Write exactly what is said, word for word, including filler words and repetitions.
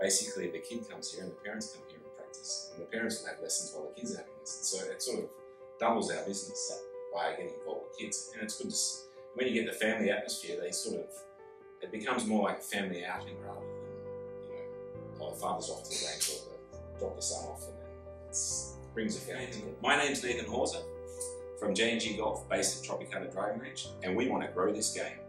basically the kid comes here and the parents come here and practice, and the parents will have lessons while the kids are having lessons. So it sort of doubles our business by getting involved with kids, and it's good to see. When you get the family atmosphere, they sort of, it becomes more like a family outing rather than, you know, oh, the father's off to the range or the, drop the son off, and then it's, it brings a family together. My name's Nathan Hauser from J N G Golf, based at Tropicana Driving Range, and we want to grow this game.